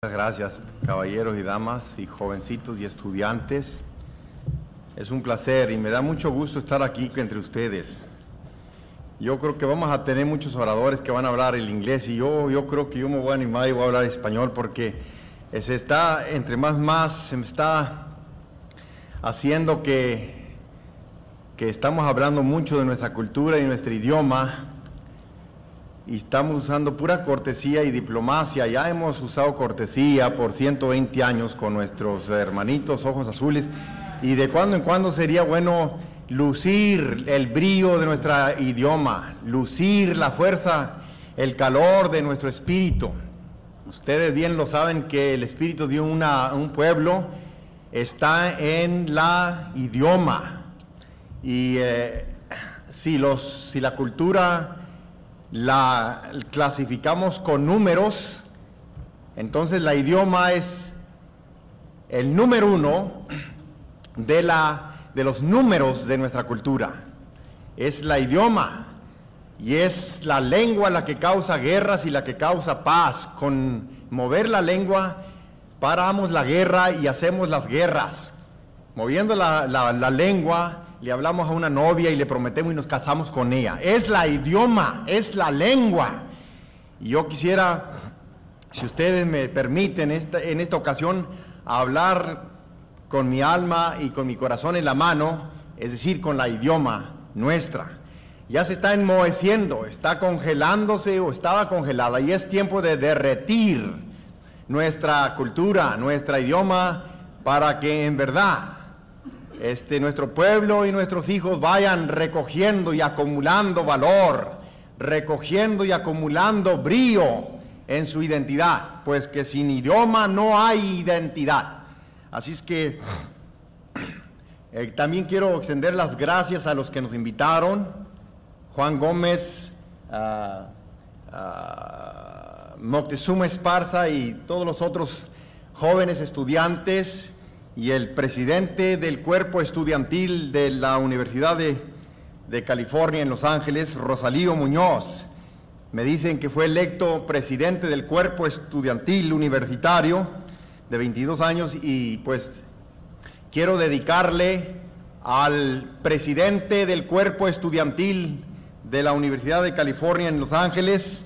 Muchas gracias, caballeros y damas y jovencitos y estudiantes. Es un placer y me da mucho gusto estar aquí entre ustedes. Yo creo que vamos a tener muchos oradores que van a hablar el inglés y yo creo que yo me voy a animar y voy a hablar español porque se está, entre más se me está haciendo que estamos hablando mucho de nuestra cultura y nuestro idioma. Y estamos usando pura cortesía y diplomacia. Ya hemos usado cortesía por 120 años con nuestros hermanitos ojos azules. Y de cuando en cuando sería bueno lucir el brillo de nuestro idioma, lucir la fuerza, el calor de nuestro espíritu. Ustedes bien lo saben que el espíritu de un pueblo está en la idioma. Y si la cultura la clasificamos con números, entonces la idioma es el número uno de los números de nuestra cultura. Es la idioma y es la lengua la que causa guerras y la que causa paz. Con mover la lengua paramos la guerra y hacemos las guerras. Moviendo la lengua le hablamos a una novia y le prometemos y nos casamos con ella. Es la idioma, es la lengua. Y yo quisiera, si ustedes me permiten, en esta ocasión, hablar con mi alma y con mi corazón en la mano, es decir, con la idioma nuestra. Ya se está enmoheciendo, está congelándose o estaba congelada y es tiempo de derretir nuestra cultura, nuestra idioma, para que en verdad nuestro pueblo y nuestros hijos vayan recogiendo y acumulando valor, recogiendo y acumulando brillo en su identidad, pues que sin idioma no hay identidad. Así es que también quiero extender las gracias a los que nos invitaron, Juan Gómez, Moctezuma Esparza y todos los otros jóvenes estudiantes, y el presidente del cuerpo estudiantil de la Universidad de California en Los Ángeles, Rosalío Muñoz. Me dicen que fue electo presidente del cuerpo estudiantil universitario de 22 años y pues quiero dedicarle al presidente del cuerpo estudiantil de la Universidad de California en Los Ángeles.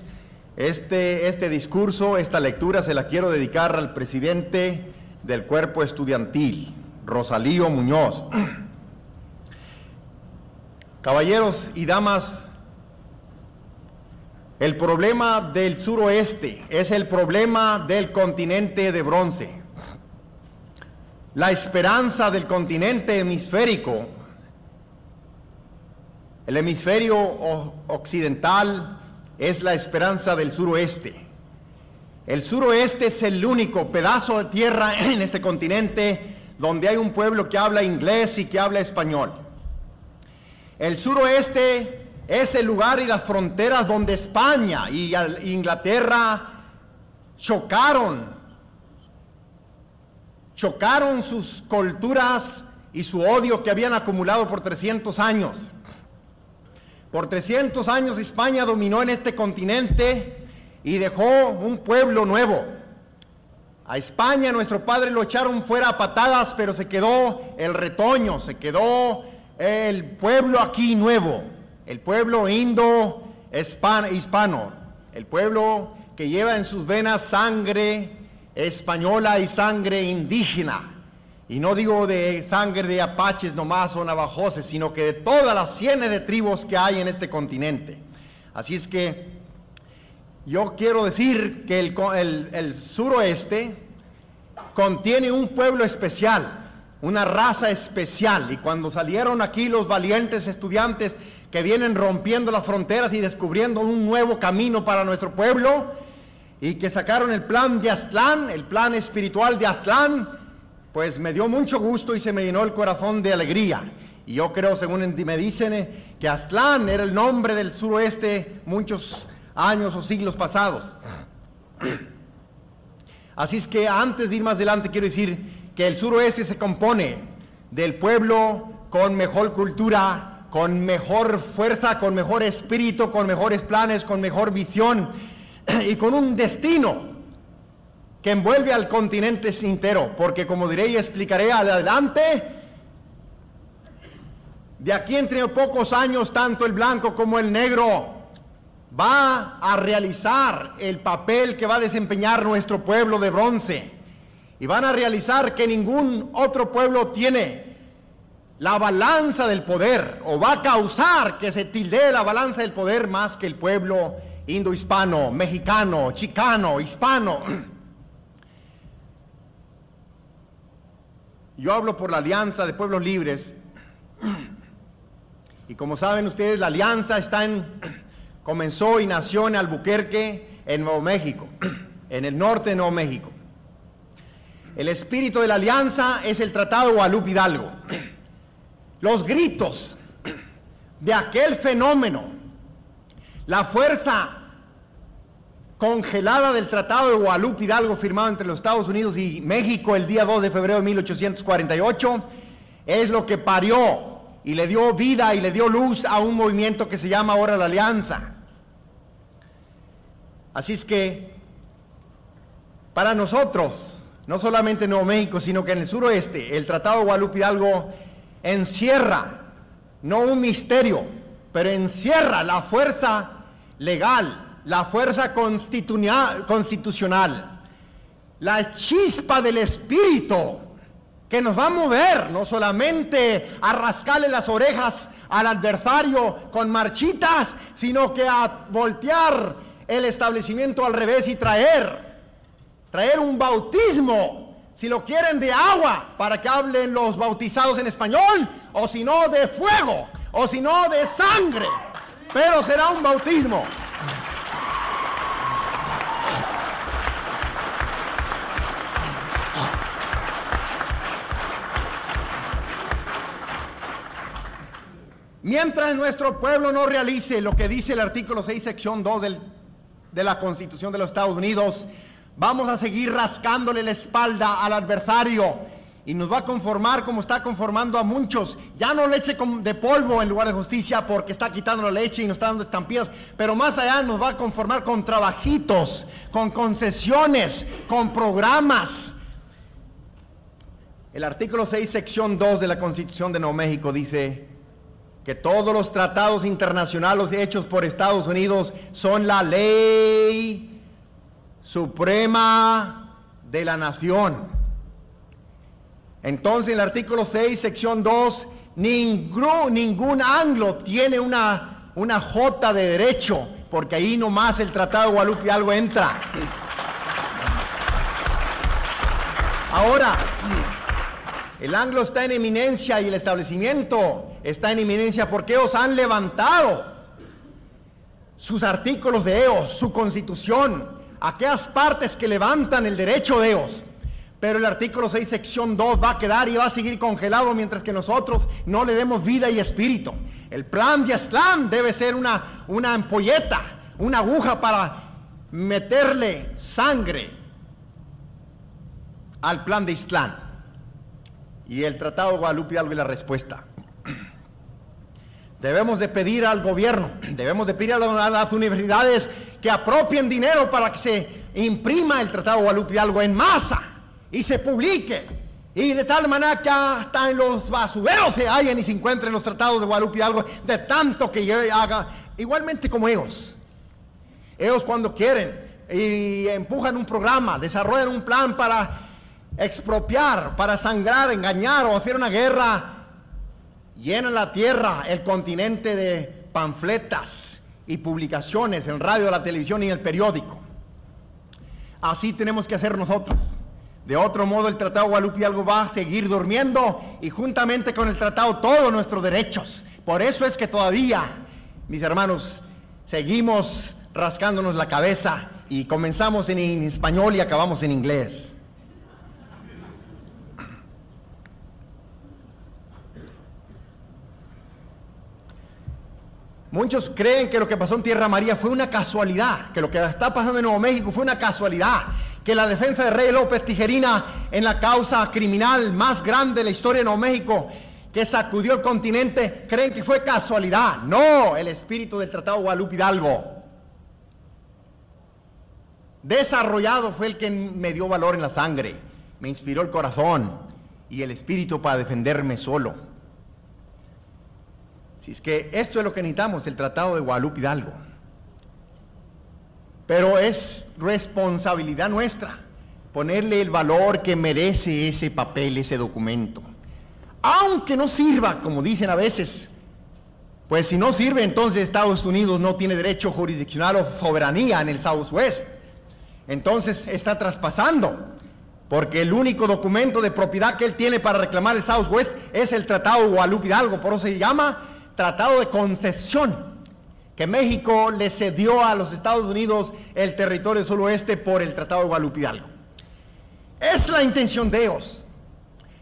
Este discurso, esta lectura se la quiero dedicar al presidente del cuerpo estudiantil, Rosalío Muñoz. Caballeros y damas, el problema del suroeste es el problema del continente de bronce. La esperanza del continente hemisférico, el hemisferio occidental, es la esperanza del suroeste. El suroeste es el único pedazo de tierra en este continente donde hay un pueblo que habla inglés y que habla español. El suroeste es el lugar y las fronteras donde España y Inglaterra chocaron sus culturas y su odio que habían acumulado por 300 años. Por 300 años España dominó en este continente y dejó un pueblo nuevo. A España nuestro padre lo echaron fuera a patadas, pero se quedó el retoño, se quedó el pueblo aquí nuevo, el pueblo indo-hispano, el pueblo que lleva en sus venas sangre española y sangre indígena. Y no digo de sangre de apaches nomás o navajoses, sino que de todas las cientos de tribus que hay en este continente. Así es que yo quiero decir que el suroeste contiene un pueblo especial, una raza especial. Y cuando salieron aquí los valientes estudiantes que vienen rompiendo las fronteras y descubriendo un nuevo camino para nuestro pueblo, y que sacaron el plan de Aztlán, el plan espiritual de Aztlán, pues me dio mucho gusto y se me llenó el corazón de alegría. Y yo creo, según me dicen, que Aztlán era el nombre del suroeste muchos años o siglos pasados. Así es que antes de ir más adelante quiero decir que el suroeste se compone del pueblo con mejor cultura, con mejor fuerza, con mejor espíritu, con mejores planes, con mejor visión y con un destino que envuelve al continente entero, porque como diré y explicaré adelante, de aquí entre pocos años tanto el blanco como el negro va a realizar el papel que va a desempeñar nuestro pueblo de bronce, y van a realizar que ningún otro pueblo tiene la balanza del poder, o va a causar que se tildee la balanza del poder más que el pueblo indohispano, mexicano, chicano, hispano. Yo hablo por la Alianza de Pueblos Libres, y como saben ustedes, la Alianza comenzó y nació en Alburquerque, en Nuevo México, en el norte de Nuevo México. El espíritu de la Alianza es el Tratado de Guadalupe Hidalgo. Los gritos de aquel fenómeno, la fuerza congelada del Tratado de Guadalupe Hidalgo firmado entre los Estados Unidos y México el día 2 de febrero de 1848, es lo que parió y le dio vida y le dio luz a un movimiento que se llama ahora la Alianza. Así es que, para nosotros, no solamente en Nuevo México, sino que en el suroeste, el Tratado de Guadalupe Hidalgo encierra, no un misterio, pero encierra la fuerza legal, la fuerza constitucional, la chispa del espíritu que nos va a mover, no solamente a rascarle las orejas al adversario con marchitas, sino que a voltear el establecimiento al revés y traer un bautismo, si lo quieren de agua, para que hablen los bautizados en español, o si no de fuego, o si no de sangre, pero será un bautismo. Mientras nuestro pueblo no realice lo que dice el artículo 6, sección 2 de la Constitución de los Estados Unidos, vamos a seguir rascándole la espalda al adversario y nos va a conformar como está conformando a muchos. Ya no leche de polvo en lugar de justicia, porque está quitando la leche y nos está dando estampillas, pero más allá nos va a conformar con trabajitos, con concesiones, con programas. El artículo 6, sección 2 de la Constitución de Nuevo México dice que todos los tratados internacionales hechos por Estados Unidos son la ley suprema de la nación. Entonces, el artículo 6, sección 2, ningún anglo tiene una jota de derecho, porque ahí nomás el Tratado de Guadalupe Hidalgo entra. Ahora, el anglo está en eminencia y el establecimiento está en eminencia porque ellos han levantado sus artículos de ellos, su constitución, aquellas partes que levantan el derecho de ellos. Pero el artículo 6, sección 2 va a quedar y va a seguir congelado mientras que nosotros no le demos vida y espíritu. El plan de Aztlán debe ser una ampolleta, una aguja para meterle sangre al plan de Aztlán. Y el Tratado de Guadalupe Hidalgo es la respuesta. Debemos de pedir al gobierno, debemos de pedir a las universidades que apropien dinero para que se imprima el Tratado de Guadalupe Hidalgo en masa y se publique, y de tal manera que hasta en los basureros se hallen y se encuentren los tratados de Guadalupe Hidalgo, de tanto que haga, igualmente como ellos. Ellos cuando quieren y empujan un programa, desarrollan un plan para expropiar, para sangrar, engañar o hacer una guerra, llenan la tierra, el continente de panfletas y publicaciones en radio, la televisión y el periódico. Así tenemos que hacer nosotros. De otro modo, el Tratado de Guadalupe Hidalgo va a seguir durmiendo, y juntamente con el tratado todos nuestros derechos. Por eso es que todavía, mis hermanos, seguimos rascándonos la cabeza y comenzamos en español y acabamos en inglés. Muchos creen que lo que pasó en Tierra Amarilla fue una casualidad, que lo que está pasando en Nuevo México fue una casualidad, que la defensa de Rey López Tijerina en la causa criminal más grande de la historia de Nuevo México, que sacudió el continente, creen que fue casualidad. No, el espíritu del Tratado de Guadalupe Hidalgo desarrollado fue el que me dio valor en la sangre, me inspiró el corazón y el espíritu para defenderme solo. Si es que esto es lo que necesitamos, el Tratado de Guadalupe Hidalgo. Pero es responsabilidad nuestra ponerle el valor que merece ese papel, ese documento. Aunque no sirva, como dicen a veces, pues si no sirve, entonces Estados Unidos no tiene derecho jurisdiccional o soberanía en el Southwest. Entonces está traspasando, porque el único documento de propiedad que él tiene para reclamar el Southwest es el Tratado de Guadalupe Hidalgo, por eso se llama Tratado de Concesión, que México le cedió a los Estados Unidos el territorio del suroeste por el Tratado de Guadalupe Hidalgo. Es la intención de ellos.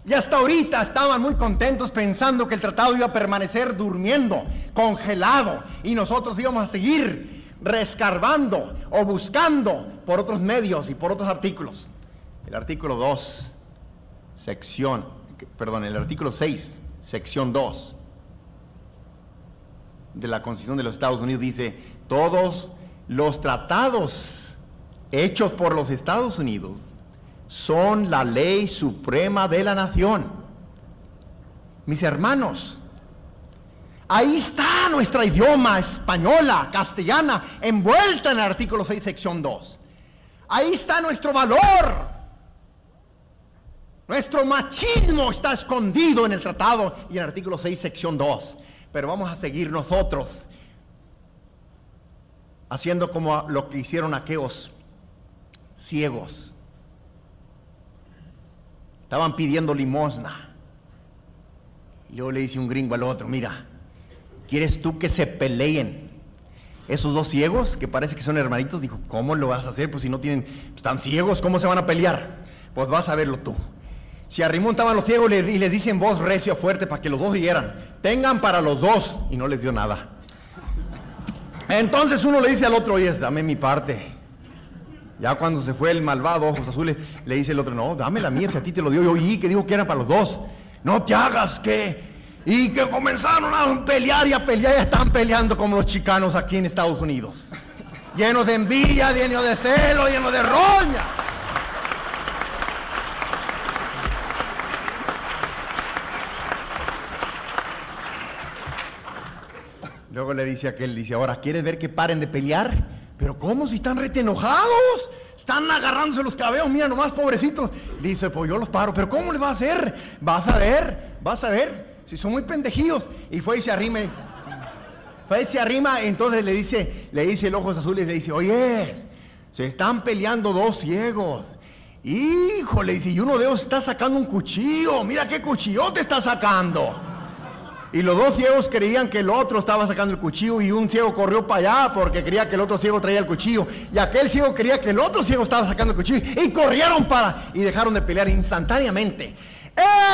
Y hasta ahorita estaban muy contentos pensando que el tratado iba a permanecer durmiendo, congelado, y nosotros íbamos a seguir rescarbando o buscando por otros medios y por otros artículos. El artículo 2, sección, perdón, el artículo 6, sección 2 de la Constitución de los Estados Unidos dice: todos los tratados hechos por los Estados Unidos son la ley suprema de la nación. Mis hermanos, ahí está nuestra idioma española, castellana, envuelta en el artículo 6, sección 2. Ahí está nuestro valor. Nuestro machismo está escondido en el tratado y en el artículo 6, sección 2. Pero vamos a seguir nosotros haciendo como lo que hicieron aquellos ciegos. Estaban pidiendo limosna. Y luego le dice un gringo al otro: mira, ¿quieres tú que se peleen esos dos ciegos que parece que son hermanitos? Dijo: ¿cómo lo vas a hacer? Pues si no tienen, están ciegos, ¿cómo se van a pelear? Pues vas a verlo tú. Se arrimó, estaban los ciegos y les dicen voz recia, fuerte, para que los dos oyeran: tengan para los dos. Y no les dio nada. Entonces uno le dice al otro: oye, dame mi parte. Ya cuando se fue el malvado Ojos Azules, le dice el otro: no, dame la mía, si a ti te lo dio. Yo oí que dijo que era para los dos. No te hagas que... Y que comenzaron a pelear y a pelear, y están peleando como los chicanos aquí en Estados Unidos. Llenos de envidia, llenos de celo, llenos de roña. Luego le dice aquel, dice: ahora, ¿quieres ver que paren de pelear? ¿Pero cómo? Si están rete enojados, están agarrándose los cabellos, mira nomás, pobrecitos. Dice: pues yo los paro, pero ¿cómo les va a hacer? Vas a ver, si son muy pendejillos. Y fue y se arrima, entonces le dice el Ojos Azules, le dice: oye, se están peleando dos ciegos. Híjole, dice, y uno de ellos está sacando un cuchillo, mira qué cuchillote está sacando. Y los dos ciegos creían que el otro estaba sacando el cuchillo, y un ciego corrió para allá porque creía que el otro ciego traía el cuchillo, y aquel ciego creía que el otro ciego estaba sacando el cuchillo, y corrieron para... y dejaron de pelear instantáneamente.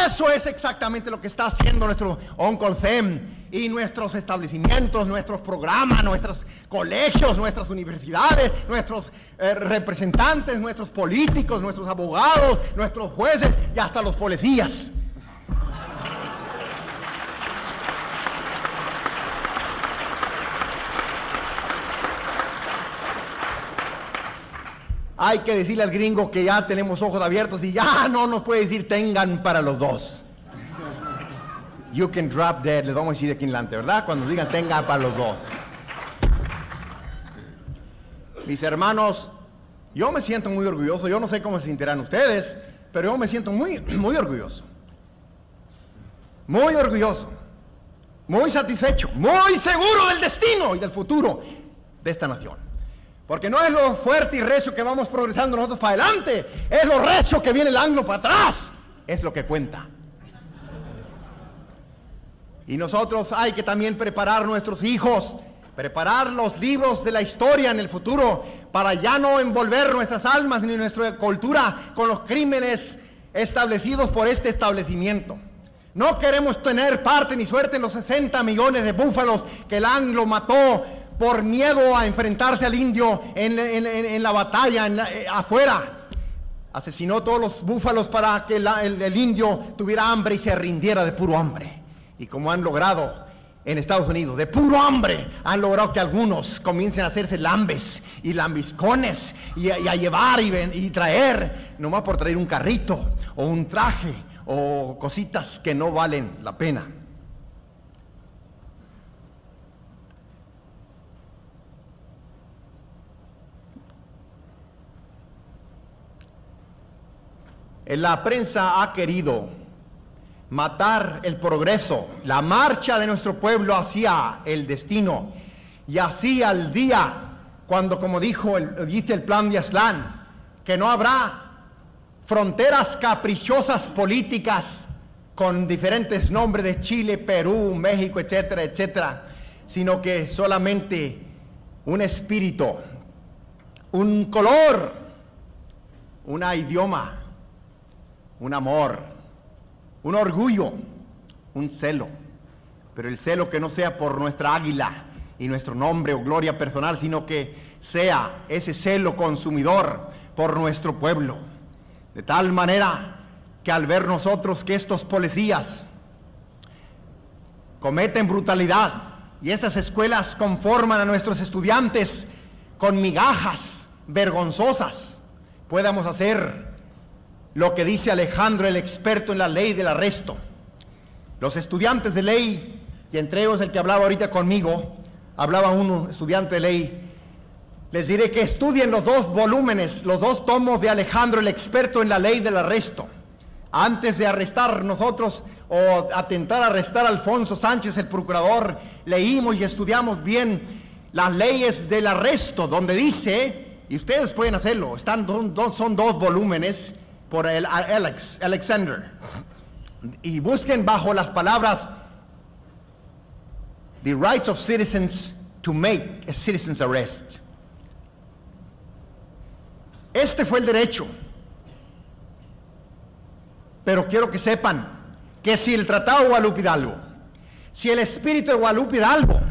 Eso es exactamente lo que está haciendo nuestro Uncle Sam y nuestros establecimientos, nuestros programas, nuestros colegios, nuestras universidades, nuestros representantes, nuestros políticos, nuestros abogados, nuestros jueces y hasta los policías. Hay que decirle al gringo que ya tenemos ojos abiertos y ya no nos puede decir tengan para los dos. You can drop dead, les vamos a decir aquí en adelante, ¿verdad? Cuando nos digan tengan para los dos. Mis hermanos, yo me siento muy orgulloso, yo no sé cómo se sentirán ustedes, pero yo me siento muy orgulloso. Muy orgulloso, muy satisfecho, muy seguro del destino y del futuro de esta nación. Porque no es lo fuerte y recio que vamos progresando nosotros para adelante, es lo recio que viene el anglo para atrás, es lo que cuenta. Y nosotros hay que también preparar a nuestros hijos, preparar los libros de la historia en el futuro, para ya no envolver nuestras almas ni nuestra cultura con los crímenes establecidos por este establecimiento. No queremos tener parte ni suerte en los 60 millones de búfalos que el anglo mató por miedo a enfrentarse al indio en la batalla, afuera. Asesinó todos los búfalos para que el indio tuviera hambre y se rindiera de puro hambre. Y como han logrado en Estados Unidos, de puro hambre, han logrado que algunos comiencen a hacerse lambes y lambiscones y a llevar y traer, nomás por traer un carrito o un traje o cositas que no valen la pena. La prensa ha querido matar el progreso, la marcha de nuestro pueblo hacia el destino y hacia el día cuando, como dice el Plan de Aztlán, que no habrá fronteras caprichosas políticas con diferentes nombres de Chile, Perú, México, etcétera, etcétera, sino que solamente un espíritu, un color, un idioma, un amor, un orgullo, un celo, pero el celo que no sea por nuestra águila y nuestro nombre o gloria personal, sino que sea ese celo consumidor por nuestro pueblo, de tal manera que al ver nosotros que estos policías cometen brutalidad y esas escuelas conforman a nuestros estudiantes con migajas vergonzosas, podamos hacer lo que dice Alejandro, el experto en la ley del arresto. Los estudiantes de ley, y entre ellos el que hablaba ahorita conmigo, hablaba un estudiante de ley, les diré que estudien los dos volúmenes, los dos tomos de Alejandro, el experto en la ley del arresto. Antes de arrestar nosotros o atentar a arrestar a Alfonso Sánchez, el procurador, leímos y estudiamos bien las leyes del arresto, donde dice, y ustedes pueden hacerlo, son dos volúmenes, por el Alexander, y busquen bajo las palabras The Rights of Citizens to Make a Citizen's Arrest. Este fue el derecho, pero quiero que sepan que si el Tratado de Guadalupe Hidalgo, si el espíritu de Guadalupe Hidalgo,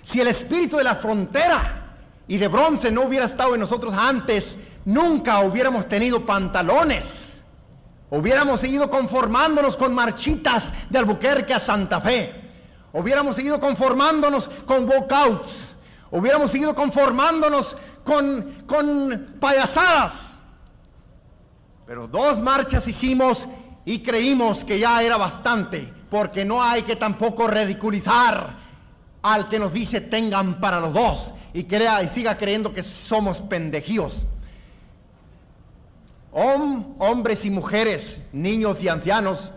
si el espíritu de la frontera y de bronce no hubiera estado en nosotros antes, nunca hubiéramos tenido pantalones, hubiéramos seguido conformándonos con marchitas de Alburquerque a Santa Fe, hubiéramos seguido conformándonos con walkouts, hubiéramos seguido conformándonos con payasadas. Pero dos marchas hicimos y creímos que ya era bastante, porque no hay que tampoco ridiculizar al que nos dice tengan para los dos y crea y siga creyendo que somos pendejíos. Hombres y mujeres, niños y ancianos,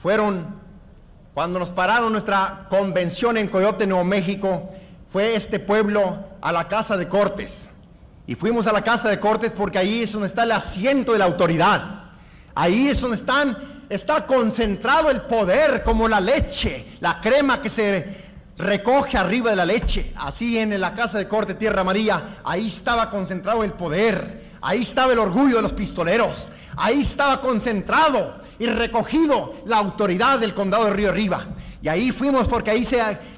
fueron, cuando nos pararon nuestra convención en Coyote, Nuevo México, fue este pueblo a la Casa de Cortes. Y fuimos a la Casa de Cortes porque ahí es donde está el asiento de la autoridad. Ahí es donde está concentrado el poder, como la leche, la crema que se recoge arriba de la leche. Así en la Casa de Corte, Tierra Amarilla, ahí estaba concentrado el poder. Ahí estaba el orgullo de los pistoleros, ahí estaba concentrado y recogido la autoridad del condado de Río Arriba. Y ahí fuimos porque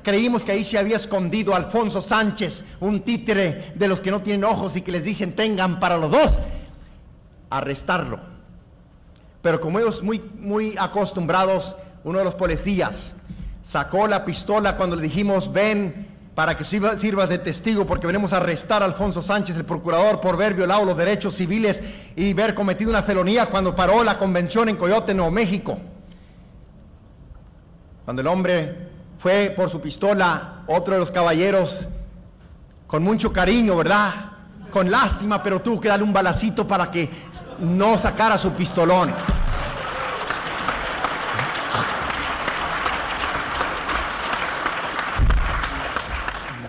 creímos que ahí se había escondido Alfonso Sánchez, un títere de los que no tienen ojos y que les dicen tengan para los dos, arrestarlo. Pero como ellos muy acostumbrados, uno de los policías sacó la pistola cuando le dijimos ven, para que sirvas de testigo, porque venimos a arrestar a Alfonso Sánchez, el procurador, por haber violado los derechos civiles y haber cometido una felonía cuando paró la convención en Coyote, Nuevo México. Cuando el hombre fue por su pistola, otro de los caballeros, con mucho cariño, ¿verdad?, con lástima, pero tuvo que darle un balacito para que no sacara su pistolón.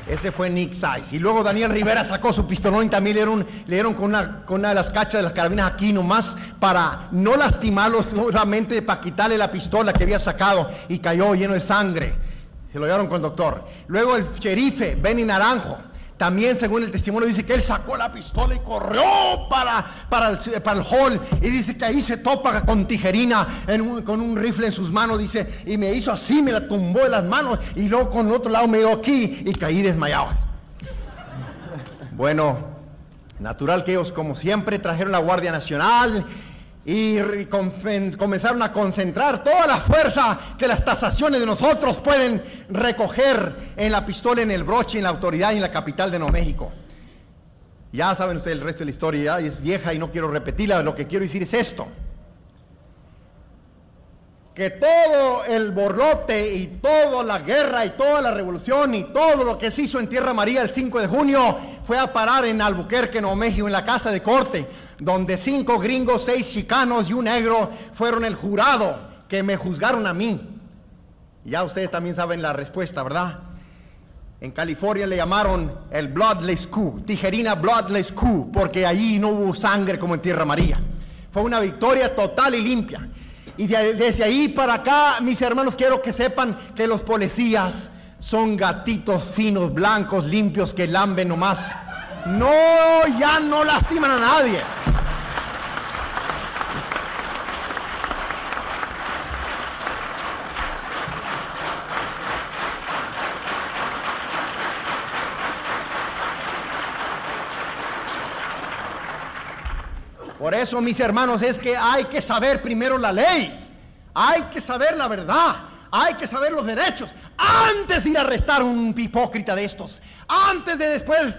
Ese fue Nick Saiz. Y luego Daniel Rivera sacó su pistolón y también le dieron con una de las cachas de las carabinas aquí nomás para no lastimarlo, solamente para quitarle la pistola que había sacado, y cayó lleno de sangre. Se lo llevaron con el doctor. Luego el sherife, Benny Naranjo, también según el testimonio dice que él sacó la pistola y corrió para el hall, y dice que ahí se topa con Tijerina con un rifle en sus manos, dice, y me hizo así, me la tumbó de las manos y luego con el otro lado me dio aquí y caí desmayado. Bueno, natural que ellos como siempre trajeron la Guardia Nacional, y comenzaron a concentrar toda la fuerza que las tasaciones de nosotros pueden recoger en la pistola, en el broche, en la autoridad y en la capital de Nuevo México. Ya saben ustedes el resto de la historia, ya es vieja y no quiero repetirla, lo que quiero decir es esto: que todo el borlote y toda la guerra y toda la revolución y todo lo que se hizo en Tierra Amarilla el 5 de junio fue a parar en Alburquerque, Nuevo México, en la Casa de Corte, donde 5 gringos, 6 chicanos y un negro fueron el jurado que me juzgaron a mí. Ya ustedes también saben la respuesta, ¿verdad? En California le llamaron el Bloodless Coup, Tijerina Bloodless Coup, porque allí no hubo sangre como en Tierra Amarilla. Fue una victoria total y limpia. Y desde ahí para acá, mis hermanos, quiero que sepan que los policías son gatitos finos, blancos, limpios, que lamben nomás. No, ya no lastiman a nadie. Por eso, mis hermanos, es que hay que saber primero la ley, hay que saber la verdad, hay que saber los derechos, antes de ir a arrestar a un hipócrita de estos, antes de después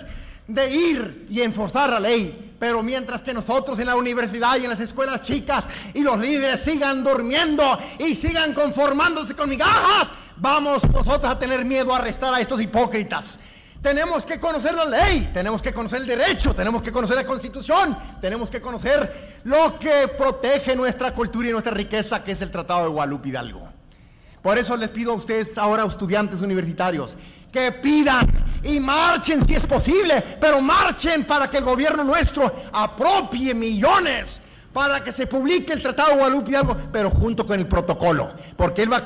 de ir y enforzar la ley. Pero mientras que nosotros en la universidad y en las escuelas chicas y los líderes sigan durmiendo y sigan conformándose con migajas, vamos nosotros a tener miedo a arrestar a estos hipócritas. Tenemos que conocer la ley, tenemos que conocer el derecho, tenemos que conocer la Constitución, tenemos que conocer lo que protege nuestra cultura y nuestra riqueza, que es el Tratado de Guadalupe Hidalgo. Por eso les pido a ustedes ahora, estudiantes universitarios, que pidan y marchen si es posible, pero marchen para que el gobierno nuestro apropie millones, para que se publique el Tratado de Guadalupe Hidalgo, pero junto con el protocolo, porque él va a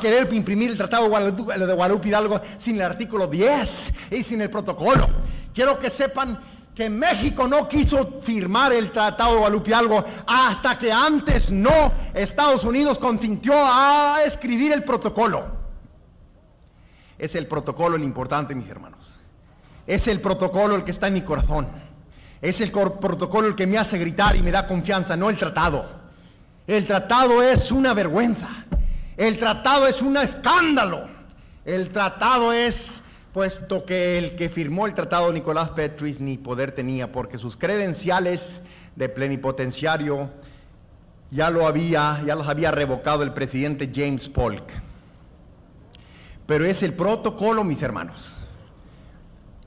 querer imprimir el Tratado de Guadalupe Hidalgo sin el artículo 10 y sin el protocolo. Quiero que sepan que México no quiso firmar el Tratado de Guadalupe Hidalgo hasta que antes no Estados Unidos consintió a escribir el protocolo. Es el protocolo el importante, mis hermanos. Es el protocolo el que está en mi corazón. Es el protocolo el que me hace gritar y me da confianza, no el tratado. El tratado es una vergüenza. El tratado es un escándalo. El tratado es, puesto que el que firmó el tratado, Nicolás Petris, ni poder tenía, porque sus credenciales de plenipotenciario ya los había revocado el presidente James Polk. Pero es el protocolo, mis hermanos.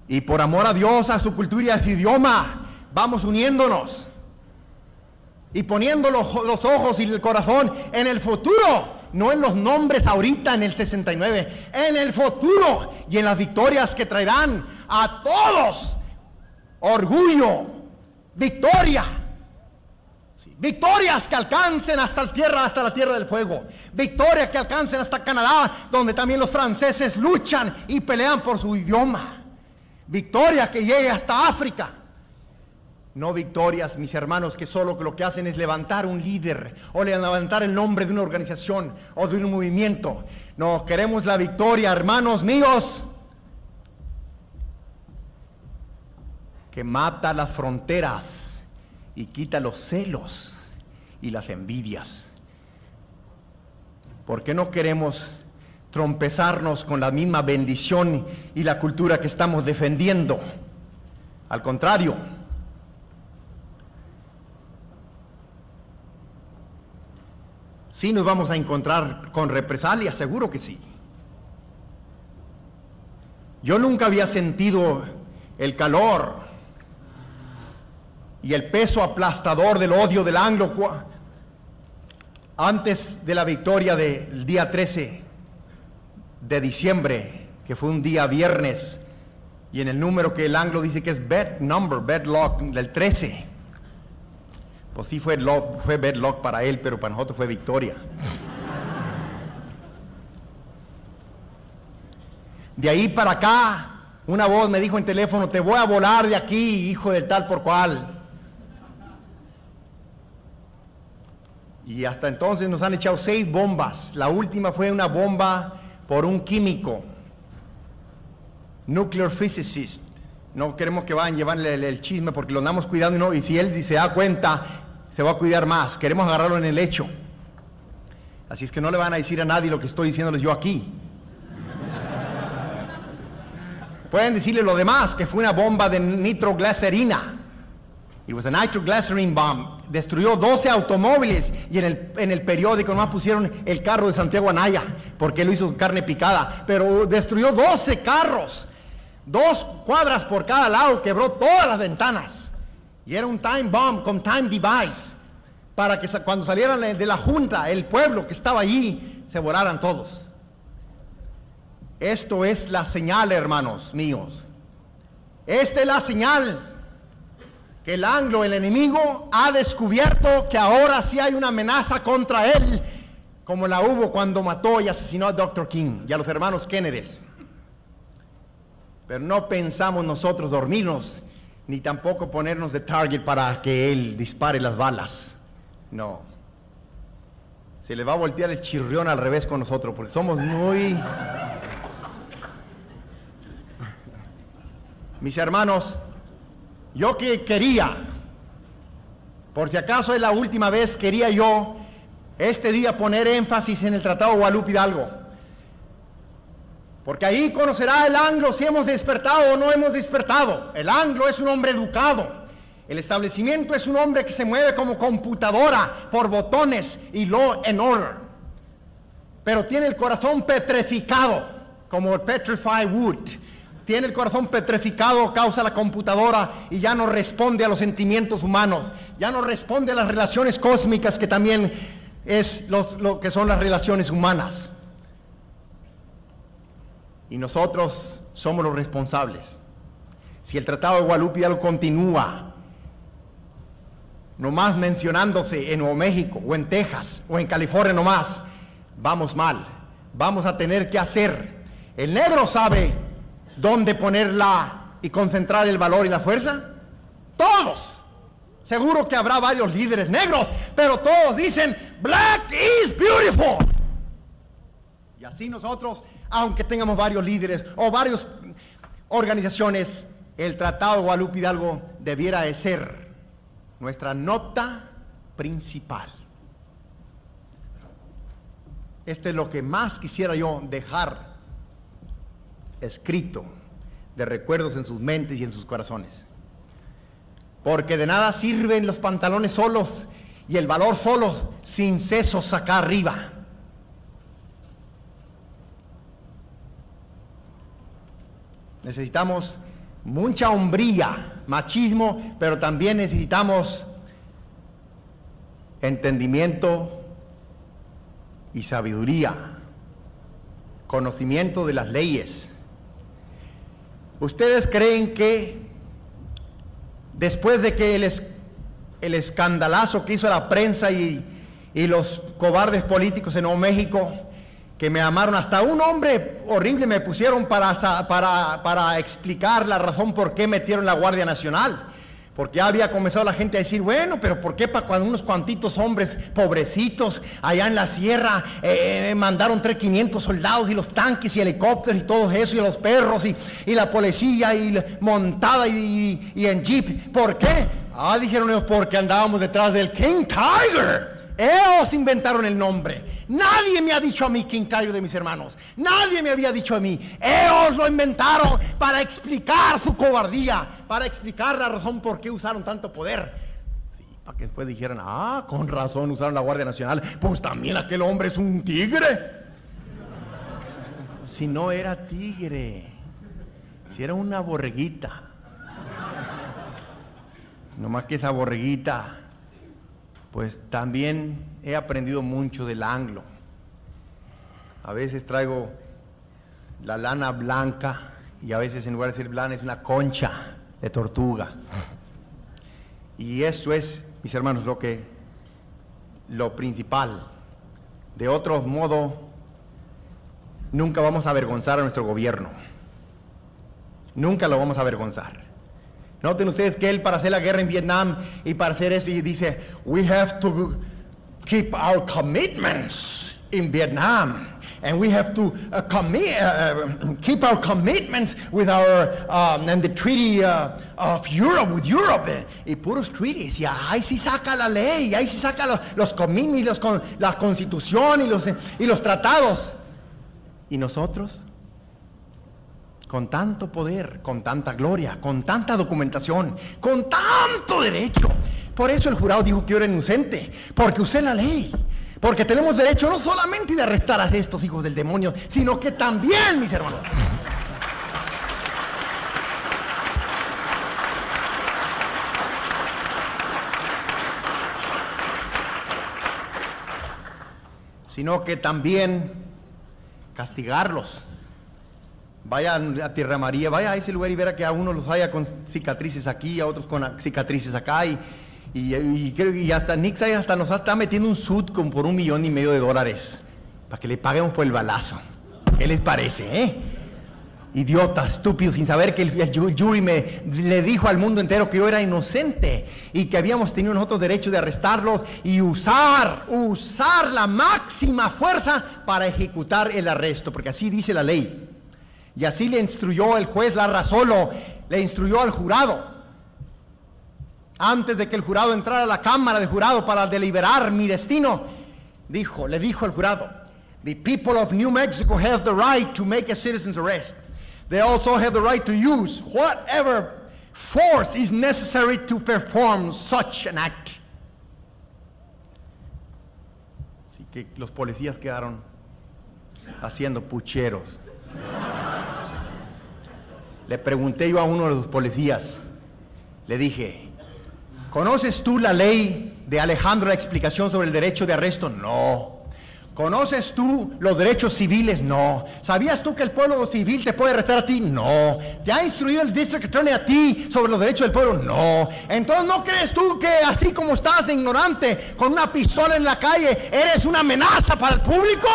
Y por amor a Dios, a su cultura y a su idioma, vamos uniéndonos y poniendo los ojos y el corazón en el futuro, no en los nombres ahorita en el 69, en el futuro y en las victorias que traerán a todos orgullo, victoria. Sí, victorias que alcancen hasta la Tierra del Fuego, victorias que alcancen hasta Canadá, donde también los franceses luchan y pelean por su idioma, victorias que llegue hasta África. No victorias, mis hermanos, que solo lo que hacen es levantar un líder o levantar el nombre de una organización o de un movimiento. No, queremos la victoria, hermanos míos, que mata las fronteras y quita los celos y las envidias. ¿Por qué no queremos trompezarnos con la misma bendición y la cultura que estamos defendiendo? Al contrario. ¿Sí nos vamos a encontrar con represalias? Seguro que sí. Yo nunca había sentido el calor y el peso aplastador del odio del anglo antes de la victoria del día 13 de diciembre, que fue un día viernes, y en el número que el anglo dice que es bad number, bad luck, del 13. Pues sí fue bedlock para él, pero para nosotros fue victoria. De ahí para acá, una voz me dijo en teléfono: te voy a volar de aquí, hijo del tal por cual. Y hasta entonces nos han echado 6 bombas. La última fue una bomba por un químico, nuclear physicist. No queremos que vayan llevarle el chisme porque lo andamos cuidando, ¿no? Y si él se da cuenta, se va a cuidar más, queremos agarrarlo en el hecho. Así es que no le van a decir a nadie lo que estoy diciéndoles yo aquí. Pueden decirle lo demás, que fue una bomba de nitroglicerina. It was a nitroglycerin bomb. Destruyó 12 automóviles y en el periódico nomás pusieron el carro de Santiago Anaya, porque él lo hizo carne picada, pero destruyó 12 carros, 2 cuadras por cada lado, quebró todas las ventanas. Y era un time bomb con time device, para que cuando salieran de la junta, el pueblo que estaba allí, se volaran todos. Esto es la señal, hermanos míos. Esta es la señal que el anglo, el enemigo, ha descubierto que ahora sí hay una amenaza contra él, como la hubo cuando mató y asesinó a Dr. King y a los hermanos Kennedy. Pero no pensamos nosotros dormirnos, ni tampoco ponernos de target para que él dispare las balas. No. Se le va a voltear el chirrión al revés con nosotros, porque somos muy... Mis hermanos, yo que quería, por si acaso es la última vez, quería yo este día poner énfasis en el Tratado de Guadalupe Hidalgo. Porque ahí conocerá el anglo si hemos despertado o no hemos despertado. El anglo es un hombre educado. El establecimiento es un hombre que se mueve como computadora por botones y law and order. Pero tiene el corazón petrificado, como petrified wood. Tiene el corazón petrificado, causa la computadora, y ya no responde a los sentimientos humanos, ya no responde a las relaciones cósmicas, que también es lo que son las relaciones humanas. Y nosotros somos los responsables. Si el Tratado de Guadalupe Hidalgo continúa nomás mencionándose en Nuevo México, o en Texas, o en California nomás, vamos mal, vamos a tener que hacer. El negro sabe dónde ponerla y concentrar el valor y la fuerza. Todos. Seguro que habrá varios líderes negros, pero todos dicen, Black is beautiful. Y así nosotros, aunque tengamos varios líderes o varias organizaciones, el Tratado de Guadalupe Hidalgo debiera de ser nuestra nota principal. Este es lo que más quisiera yo dejar escrito de recuerdos en sus mentes y en sus corazones, porque de nada sirven los pantalones solos y el valor solos sin sesos acá arriba. Necesitamos mucha hombría, machismo, pero también necesitamos entendimiento y sabiduría, conocimiento de las leyes. ¿Ustedes creen que después de que el escandalazo que hizo la prensa y los cobardes políticos en Nuevo México, que me llamaron, hasta un hombre horrible me pusieron para explicar la razón por qué metieron la Guardia Nacional? Porque ya había comenzado la gente a decir, bueno, pero ¿por qué para unos cuantitos hombres pobrecitos allá en la sierra mandaron 3,500 soldados y los tanques y helicópteros y todo eso y los perros y la policía y la montada y en jeep? ¿Por qué? Ah, dijeron ellos, porque andábamos detrás del King Tiger. Ellos inventaron el nombre. Nadie me ha dicho a mí King Tiger de mis hermanos. Nadie me había dicho a mí. Ellos lo inventaron para explicar su cobardía, para explicar la razón por qué usaron tanto poder. Sí, para que después dijeran, ah, con razón usaron la Guardia Nacional. Pues también aquel hombre es un tigre. Si no era tigre, si era una borreguita. Nomás que esa borreguita, pues también he aprendido mucho del anglo. A veces traigo la lana blanca y a veces en lugar de ser blanca es una concha de tortuga. Y eso es, mis hermanos, lo principal. De otro modo, nunca vamos a avergonzar a nuestro gobierno. Nunca lo vamos a avergonzar. Noten ustedes que él, para hacer la guerra en Vietnam y para hacer esto, dice, we have to keep our commitments in Vietnam and we have to keep our commitments with our, and the treaty of Europe, with Europe, y puros treaties, y ahí sí saca la ley, y ahí sí saca los comini, la constitución y los tratados. Y nosotros, con tanto poder, con tanta gloria, con tanta documentación, con tanto derecho. Por eso el jurado dijo que yo era inocente, porque usé la ley, porque tenemos derecho no solamente de arrestar a estos hijos del demonio, sino que también, mis hermanos. Sino que también castigarlos. Vaya a Tierra Amarilla, vaya a ese lugar y verá que a unos los haya con cicatrices aquí, a otros con cicatrices acá, y creo que hasta Nick Saiz hasta nos está metiendo un suit con por $1,500,000 para que le paguemos por el balazo. ¿Qué les parece, eh? Idiotas, estúpidos, sin saber que el jury le dijo al mundo entero que yo era inocente y que habíamos tenido nosotros derecho de arrestarlos y usar la máxima fuerza para ejecutar el arresto, porque así dice la ley. Y así le instruyó el juez Larrazolo, le instruyó al jurado. Antes de que el jurado entrara a la cámara de jurado para deliberar mi destino, le dijo al jurado: "The people of New Mexico have the right to make a citizen's arrest. They also have the right to use whatever force is necessary to perform such an act." Así que los policías quedaron haciendo pucheros. Le pregunté yo a uno de los policías, le dije: ¿conoces tú la ley de Alejandro, la explicación sobre el derecho de arresto? No. ¿Conoces tú los derechos civiles? No. ¿Sabías tú que el pueblo civil te puede arrestar a ti? No. ¿Te ha instruido el District Attorney a ti sobre los derechos del pueblo? No. Entonces, ¿no crees tú que así como estás ignorante, con una pistola en la calle, eres una amenaza para el público?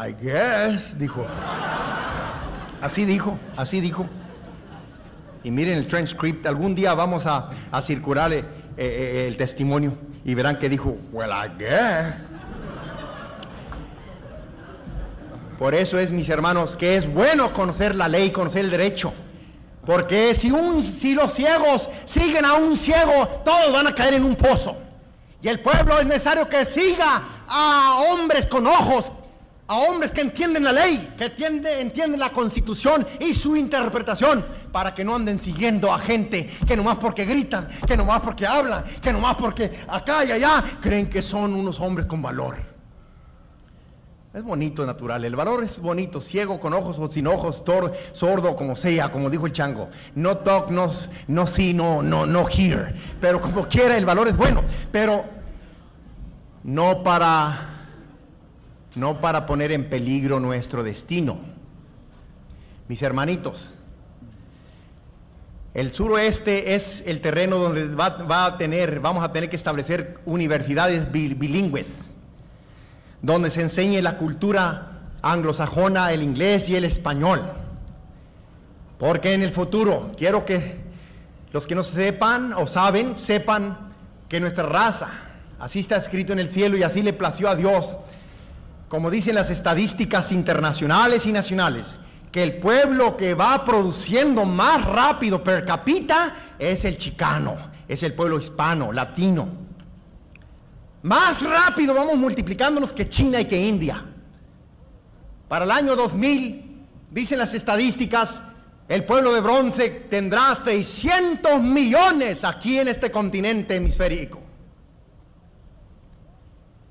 I guess, dijo. Así dijo. Y miren el transcript, algún día vamos a circular el testimonio y verán que dijo, well, I guess. Por eso es, mis hermanos, que es bueno conocer la ley, conocer el derecho. Porque si los ciegos siguen a un ciego, todos van a caer en un pozo. Y el pueblo es necesario que siga a hombres con ojos, a hombres que entienden la ley, que entienden la Constitución y su interpretación, para que no anden siguiendo a gente que nomás porque gritan, que nomás porque hablan, que nomás porque acá y allá creen que son unos hombres con valor. Es bonito, natural, el valor es bonito, ciego, con ojos o sin ojos, sordo, como sea, como dijo el chango. No talk, no see, no hear, pero como quiera el valor es bueno, pero no para poner en peligro nuestro destino. Mis hermanitos, el suroeste es el terreno donde vamos a tener que establecer universidades bilingües, donde se enseñe la cultura anglosajona, el inglés y el español. Porque en el futuro, quiero que los que no sepan o saben, sepan que nuestra raza, así está escrito en el cielo y así le plació a Dios, como dicen las estadísticas internacionales y nacionales, que el pueblo que va produciendo más rápido per cápita es el chicano, es el pueblo hispano, latino. Más rápido vamos multiplicándonos que China y que India. Para el año 2000, dicen las estadísticas, el pueblo de bronce tendrá 600 millones aquí en este continente hemisférico.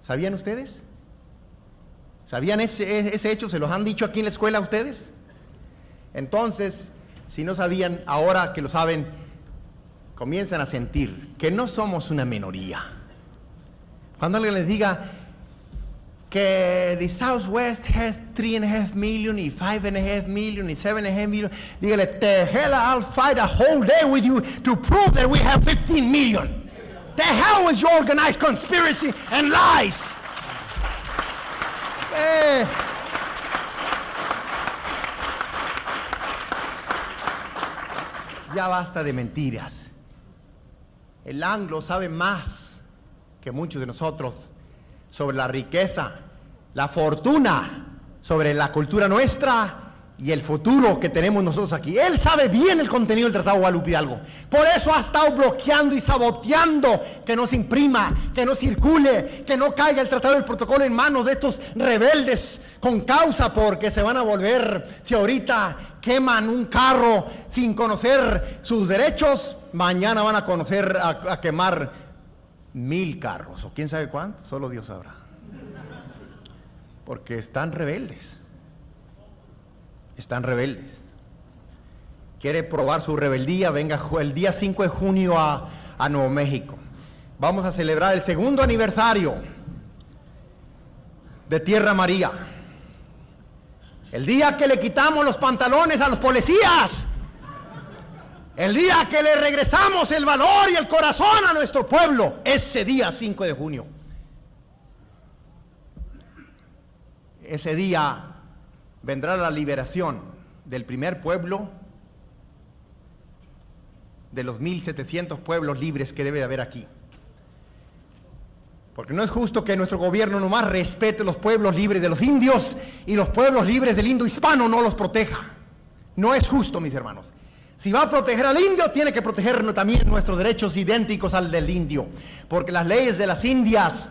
¿Sabían ustedes? ¿Sabían ese hecho? ¿Se los han dicho aquí en la escuela a ustedes? Entonces, si no sabían, ahora que lo saben, comienzan a sentir que no somos una minoría. Cuando alguien les diga que the Southwest has 3.5 million y 5.5 million y 7.5 million. Dígale, the hell I'll fight a whole day with you to prove that we have 15 million. The hell was your organized conspiracy and lies. Ya basta de mentiras. El anglo sabe más que muchos de nosotros sobre la riqueza, la fortuna, sobre la cultura nuestra y el futuro que tenemos nosotros aquí. Él sabe bien el contenido del Tratado de Guadalupe Hidalgo. Por eso ha estado bloqueando y saboteando que no se imprima, que no circule, que no caiga el Tratado del Protocolo en manos de estos rebeldes con causa, porque se van a volver, si ahorita queman un carro sin conocer sus derechos, mañana van a conocer a quemar 1000 carros, o quién sabe cuántos, solo Dios sabrá, porque están rebeldes. Quiere probar su rebeldía, venga el día 5 de junio a Nuevo México. Vamos a celebrar el segundo aniversario de Tierra Amarilla. El día que le quitamos los pantalones a los policías, el día que le regresamos el valor y el corazón a nuestro pueblo, ese día 5 de junio. Ese día vendrá la liberación del primer pueblo, de los 1.700 pueblos libres que debe de haber aquí. Porque no es justo que nuestro gobierno nomás respete los pueblos libres de los indios y los pueblos libres del indo-hispano no los proteja. No es justo, mis hermanos. Si va a proteger al indio, tiene que proteger también nuestros derechos idénticos al del indio. Porque las leyes de las Indias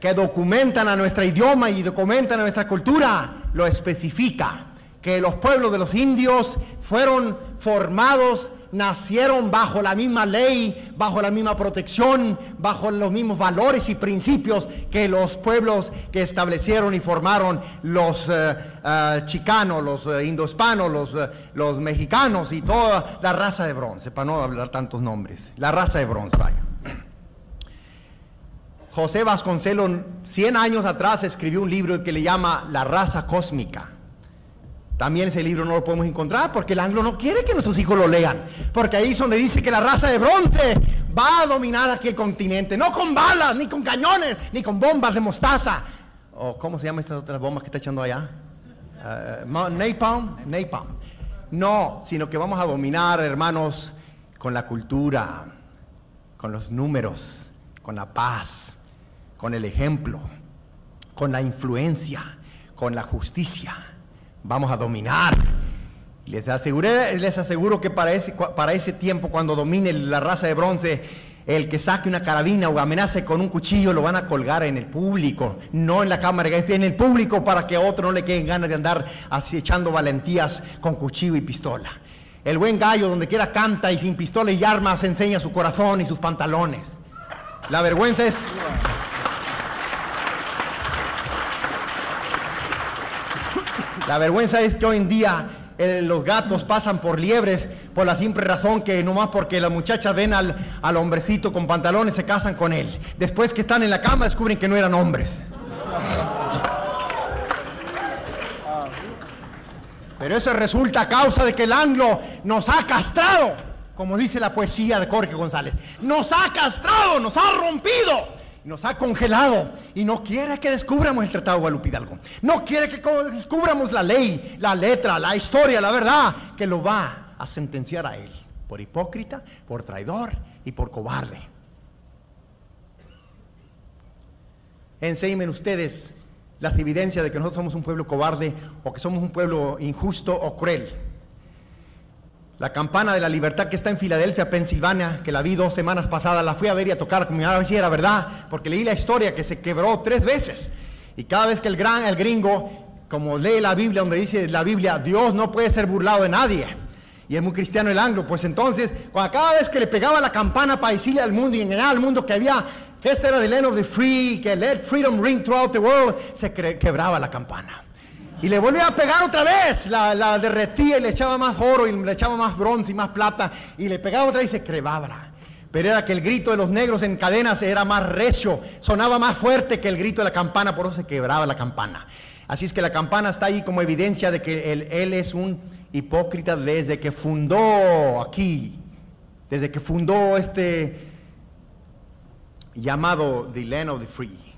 que documentan a nuestro idioma y documentan a nuestra cultura, lo especifica. Que los pueblos de los indios fueron formados, nacieron bajo la misma ley, bajo la misma protección, bajo los mismos valores y principios que los pueblos que establecieron y formaron los chicanos, los indohispanos, los mexicanos y toda la raza de bronce, para no hablar tantos nombres, la raza de bronce, vaya. José Vasconcelos, 100 años atrás, escribió un libro que le llama La Raza Cósmica. También ese libro no lo podemos encontrar porque el anglo no quiere que nuestros hijos lo lean. Porque ahí es donde dice que la raza de bronce va a dominar aquí el continente. No con balas, ni con cañones, ni con bombas de mostaza. O ¿cómo se llaman estas otras bombas que está echando allá? Napalm. No, sino que vamos a dominar, hermanos, con la cultura, con los números, con la paz, con el ejemplo, con la influencia, con la justicia. Vamos a dominar. Les aseguro que para ese tiempo, cuando domine la raza de bronce, el que saque una carabina o amenace con un cuchillo lo van a colgar en el público, no en la cámara, en el público, para que a otro no le queden ganas de andar así echando valentías con cuchillo y pistola. El buen gallo, donde quiera canta, y sin pistola y armas enseña su corazón y sus pantalones. La vergüenza es... La vergüenza es que hoy en día los gatos pasan por liebres por la simple razón que nomás porque las muchachas ven al hombrecito con pantalones se casan con él. Después que están en la cama descubren que no eran hombres. Pero eso resulta a causa de que el anglo nos ha castrado, como dice la poesía de Jorge González. Nos ha castrado, nos ha rompido, nos ha congelado y no quiere que descubramos el Tratado de Guadalupe Hidalgo. No quiere que descubramos la ley, la letra, la historia, la verdad, que lo va a sentenciar a él por hipócrita, por traidor y por cobarde. Enséñenme ustedes las evidencias de que nosotros somos un pueblo cobarde o que somos un pueblo injusto o cruel. La campana de la libertad que está en Filadelfia, Pensilvania, que la vi 2 semanas pasadas, la fui a ver y a tocar, como a ver si era verdad, porque leí la historia que se quebró 3 veces. Y cada vez que el gringo, como lee la Biblia, donde dice la Biblia, Dios no puede ser burlado de nadie, y es muy cristiano el anglo, pues entonces, cada vez que le pegaba la campana para decirle al mundo y engañar al mundo que había, que este era the land of the free, que let freedom ring throughout the world, se quebraba la campana. Y le volvía a pegar otra vez, la derretía y le echaba más oro y le echaba más bronce y más plata y le pegaba otra y se quebraba. Pero era que el grito de los negros en cadenas era más recio, sonaba más fuerte que el grito de la campana, por eso se quebraba la campana. Así es que la campana está ahí como evidencia de que él es un hipócrita desde que fundó aquí, desde que fundó este llamado The Land of the Free.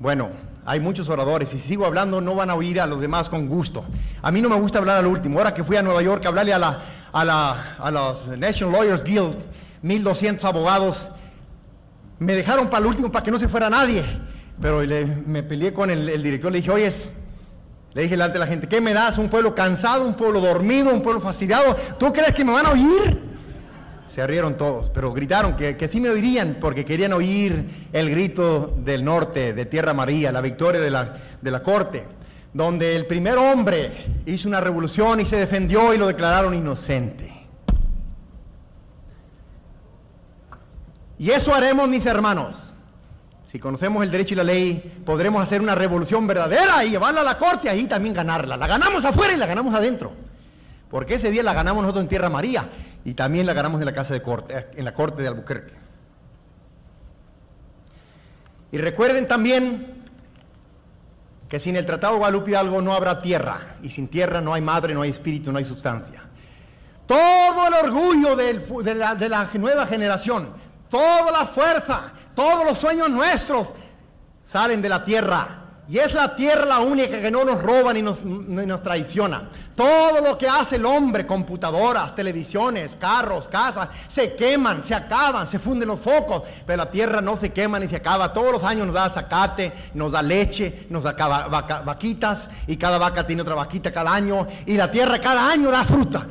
Bueno, hay muchos oradores y si sigo hablando no van a oír a los demás con gusto. A mí no me gusta hablar al último. Ahora que fui a Nueva York a hablarle a los National Lawyers Guild, 1200 abogados, me dejaron para el último para que no se fuera nadie. Pero me peleé con el director, le dije, oye, le dije delante de la gente, ¿qué me das? Un pueblo cansado, un pueblo dormido, un pueblo fastidiado. ¿Tú crees que me van a oír? Se rieron todos, pero gritaron que sí me oirían porque querían oír el grito del norte, de Tierra Amarilla, la victoria de la corte, donde el primer hombre hizo una revolución y se defendió y lo declararon inocente. Y eso haremos, mis hermanos. Si conocemos el derecho y la ley, podremos hacer una revolución verdadera y llevarla a la corte y ahí también ganarla. La ganamos afuera y la ganamos adentro. Porque ese día la ganamos nosotros en Tierra Amarilla y también la ganamos en la casa de corte, en la corte de Alburquerque. Y recuerden también que sin el Tratado de Guadalupe Hidalgo no habrá tierra, y sin tierra no hay madre, no hay espíritu, no hay sustancia. Todo el orgullo de la nueva generación, toda la fuerza, todos los sueños nuestros salen de la tierra. Y es la tierra la única que no nos roba ni nos traiciona. Todo lo que hace el hombre, computadoras, televisiones, carros, casas, se queman, se acaban, se funden los focos. Pero la tierra no se quema ni se acaba. Todos los años nos da zacate, nos da leche, nos da vaquitas. Y cada vaca tiene otra vaquita cada año. Y la tierra cada año da fruta.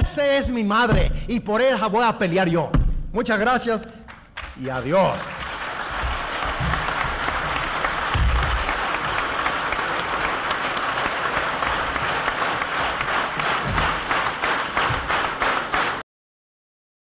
Esa es mi madre. Y por ella voy a pelear yo. Muchas gracias y adiós.